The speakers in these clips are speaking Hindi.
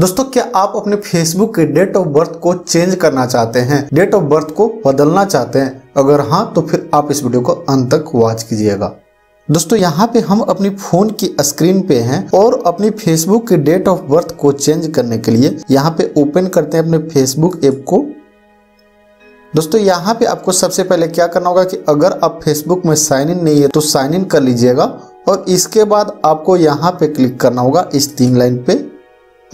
दोस्तों, क्या आप अपने फेसबुक के डेट ऑफ बर्थ को चेंज करना चाहते हैं, डेट ऑफ बर्थ को बदलना चाहते हैं? अगर हाँ तो फिर आप इस वीडियो को अंत तक वॉच कीजिएगा। दोस्तों, यहाँ पे हम अपनी फोन की स्क्रीन पे हैं और अपनी फेसबुक के डेट ऑफ बर्थ को चेंज करने के लिए यहाँ पे ओपन करते हैं अपने फेसबुक ऐप को। दोस्तों, यहाँ पे आपको सबसे पहले क्या करना होगा कि अगर आप फेसबुक में साइन इन नहीं है तो साइन इन कर लीजिएगा और इसके बाद आपको यहाँ पे क्लिक करना होगा इस 3 लाइन पे।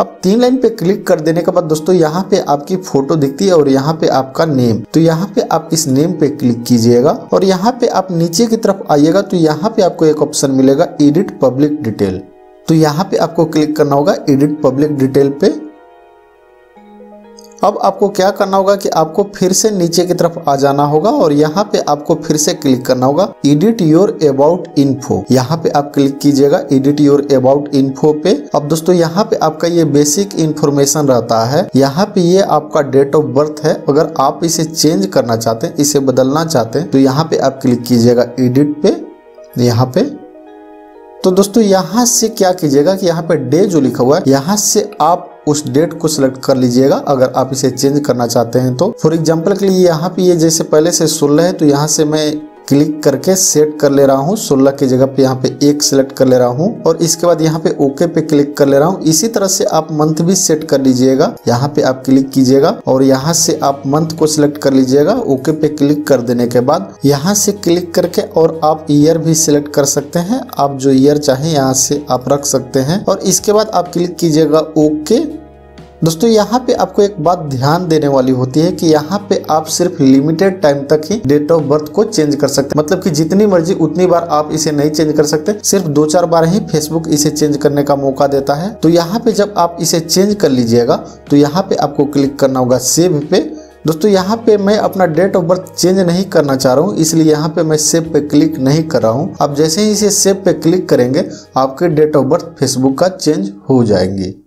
अब 3 लाइन पे क्लिक कर देने के बाद दोस्तों यहाँ पे आपकी फोटो दिखती है और यहाँ पे आपका नेम, तो यहाँ पे आप इस नेम पे क्लिक कीजिएगा और यहाँ पे आप नीचे की तरफ आइएगा तो यहाँ पे आपको एक ऑप्शन मिलेगा एडिट पब्लिक डिटेल, तो यहाँ पे आपको क्लिक करना होगा एडिट पब्लिक डिटेल पे। अब आपको क्या करना होगा कि आपको फिर से नीचे की तरफ आ जाना होगा और यहाँ पे आपको फिर से क्लिक करना होगा एडिट योर अबाउट इन्फो, यहाँ पे आप क्लिक कीजिएगा एडिट योर अबाउट इन्फो पे। अब दोस्तों यहाँ पे आपका ये बेसिक इन्फॉर्मेशन रहता है, यहाँ पे ये आपका डेट ऑफ बर्थ है। अगर आप इसे चेंज करना चाहते हैं, इसे बदलना चाहते हैं तो यहाँ पे आप क्लिक कीजिएगा एडिट पे। यहाँ पे तो दोस्तों यहाँ से क्या कीजिएगा कि यहाँ पे डे जो लिखा हुआ है यहाँ से आप उस डेट को सिलेक्ट कर लीजिएगा अगर आप इसे चेंज करना चाहते हैं तो। फॉर एग्जांपल के लिए यहाँ पे ये जैसे पहले से 16 है तो यहाँ से मैं क्लिक करके सेट कर ले रहा हूँ, 16 की जगह पे यहाँ पे 1 सिलेक्ट कर ले रहा हूँ और इसके बाद यहाँ पे ओके पे क्लिक कर ले रहा हूँ। इसी तरह से आप मंथ भी सेट कर लीजिएगा, यहाँ पे आप क्लिक कीजिएगा और यहाँ से आप मंथ को सिलेक्ट कर लीजिएगा। ओके पे क्लिक कर देने के बाद यहाँ से क्लिक करके और आप ईयर भी सिलेक्ट कर सकते हैं, आप जो ईयर चाहें यहाँ से आप रख सकते हैं और इसके बाद आप क्लिक कीजिएगा ओके। दोस्तों यहाँ पे आपको एक बात ध्यान देने वाली होती है कि यहाँ पे आप सिर्फ लिमिटेड टाइम तक ही डेट ऑफ बर्थ को चेंज कर सकते हैं, मतलब कि जितनी मर्जी उतनी बार आप इसे नहीं चेंज कर सकते, सिर्फ 2-4 बार ही फेसबुक इसे चेंज करने का मौका देता है। तो यहाँ पे जब आप इसे चेंज कर लीजिएगा तो यहाँ पे आपको क्लिक करना होगा सेव पे। दोस्तों यहाँ पे मैं अपना डेट ऑफ बर्थ चेंज नहीं करना चाह रहा हूँ इसलिए यहाँ पे मैं सेव पे क्लिक नहीं कर रहा हूँ। आप जैसे ही इसे सेव पे क्लिक करेंगे आपके डेट ऑफ बर्थ फेसबुक का चेंज हो जाएंगे।